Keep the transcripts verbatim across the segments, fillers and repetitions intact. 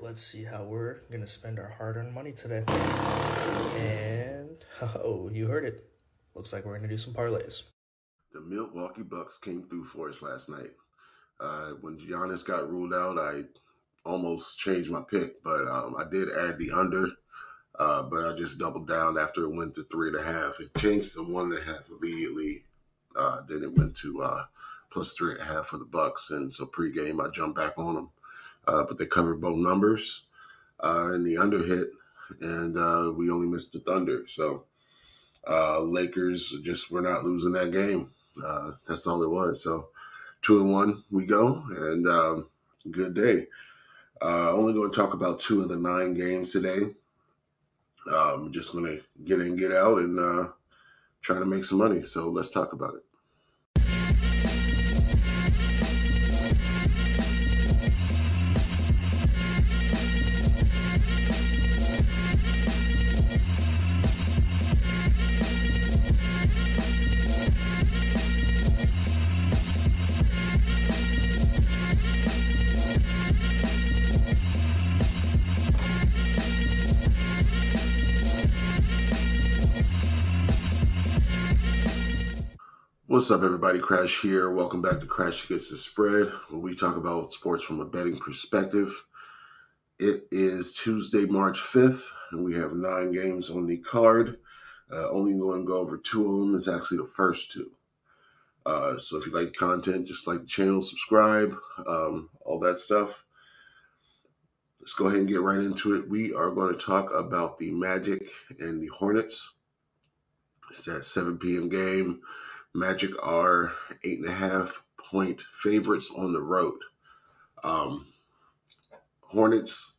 right, let's see how we're going to spend our hard-earned money today. And, oh, you heard it. Looks like we're going to do some parlays. The Milwaukee Bucks came through for us last night. Uh, when Giannis got ruled out, I almost changed my pick, but um, I did add the under. Uh, but I just doubled down after it went to three and a half. It changed to one and a half immediately. Uh, then it went to uh, plus three and a half for the Bucks. And so pregame, I jumped back on them. Uh, but they covered both numbers uh, and the under hit. And uh, we only missed the Thunder. So uh, Lakers just were not losing that game. Uh, that's all it was. So two and one we go. And um, good day. Uh, only going to talk about two of the nine games today. I'm um, just going to get in, get out, and uh, try to make some money. So let's talk about it. What's up, everybody? Crash here. Welcome back to Crash Against the Spread, where we talk about sports from a betting perspective. It is Tuesday, March fifth, and we have nine games on the card. Uh, only going to go over two of them. It's actually the first two. Uh, so if you like content, just like the channel, subscribe, um, all that stuff. Let's go ahead and get right into it. We are going to talk about the Magic and the Hornets. It's that seven p.m. game. Magic are eight and a half point favorites on the road. Um, Hornets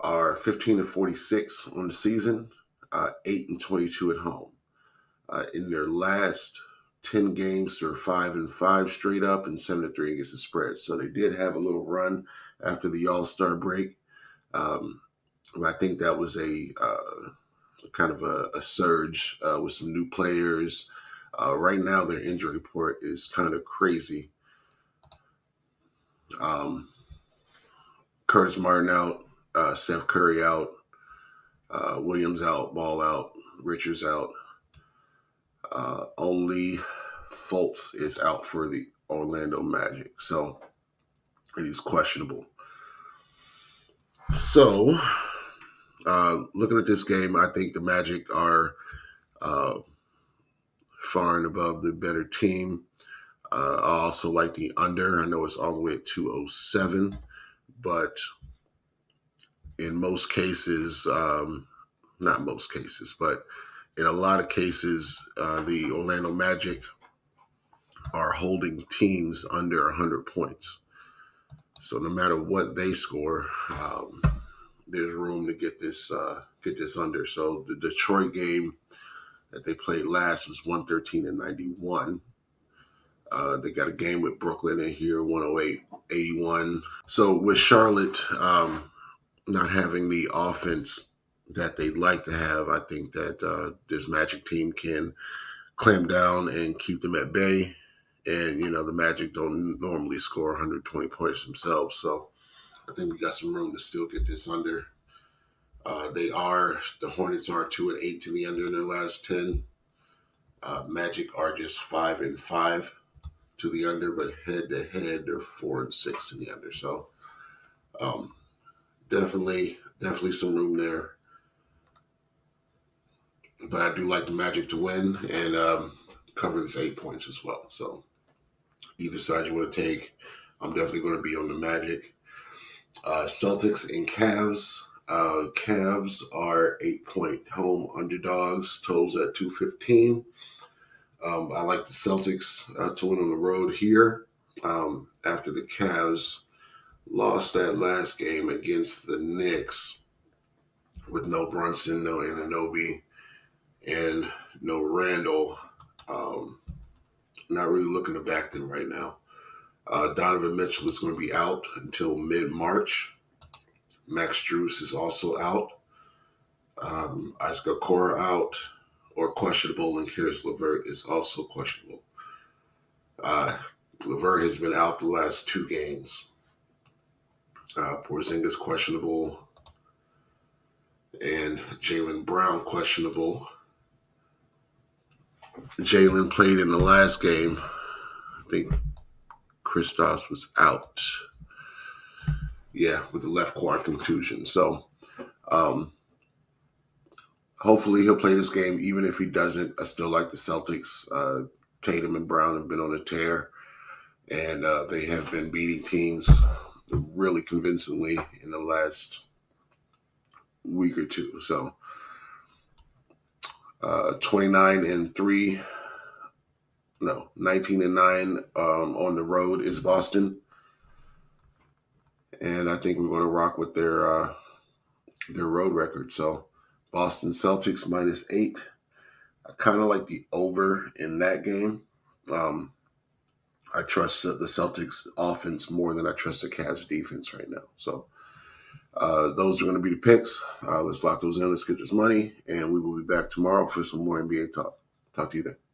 are fifteen and forty-six on the season, uh, eight and twenty-two at home. Uh, in their last ten games, they're five and five straight up and seven and three against the spread. So they did have a little run after the All-Star break, um, but I think that was a uh, kind of a, a surge uh, with some new players. Uh, right now, their injury report is kind of crazy. Um, Curtis Martin out, uh, Steph Curry out, uh, Williams out, Ball out, Richards out. Uh, only Fultz is out for the Orlando Magic, so it is questionable. So, uh, looking at this game, I think the Magic are... Uh, far and above the better team. Uh, I also like the under. I know it's all the way at two oh seven, but in most cases, um, not most cases, but in a lot of cases, uh, the Orlando Magic are holding teams under one hundred points. So no matter what they score, um, there's room to get this uh, get this under. So the Detroit game that they played last was one thirteen and ninety-one. Uh, they got a game with Brooklyn in here, one oh eight eighty-one. So with Charlotte um, not having the offense that they'd like to have, I think that uh, this Magic team can clamp down and keep them at bay. And, you know, the Magic don't normally score one hundred twenty points themselves. So I think we got some room to still get this under. Uh, they are, the Hornets are two and eight to the under in their last ten. Uh, Magic are just five and five to the under, but head to head, they're four and six to the under. So, um, definitely, definitely some room there. But I do like the Magic to win and um, cover this eight points as well. So, either side you want to take, I'm definitely going to be on the Magic. Uh, Celtics and Cavs. Uh, Cavs are eight-point home underdogs, totals at two fifteen. Um, I like the Celtics uh, to win on the road here um, after the Cavs lost that last game against the Knicks with no Brunson, no Ananobi, and no Randall. Um, not really looking to back them right now. Uh, Donovan Mitchell is going to be out until mid-March. Max Strus is also out. Um, Isaac Okoro out or questionable, and Caris LeVert is also questionable. Uh, LeVert has been out the last two games. Uh, Porzingis questionable. And Jaylen Brown questionable. Jaylen played in the last game. I think Kristaps was out. Yeah, with the left quad contusion. So um, hopefully he'll play this game. Even if he doesn't, I still like the Celtics. Uh, Tatum and Brown have been on a tear, and uh, they have been beating teams really convincingly in the last week or two. So uh, twenty-nine and three, no, nineteen and nine um, on the road is Boston. And I think we're going to rock with their uh, their road record. So Boston Celtics minus eight. I kind of like the over in that game. Um, I trust the Celtics offense more than I trust the Cavs defense right now. So uh, those are going to be the picks. Uh, let's lock those in. Let's get this money. And we will be back tomorrow for some more N B A talk. Talk to you then.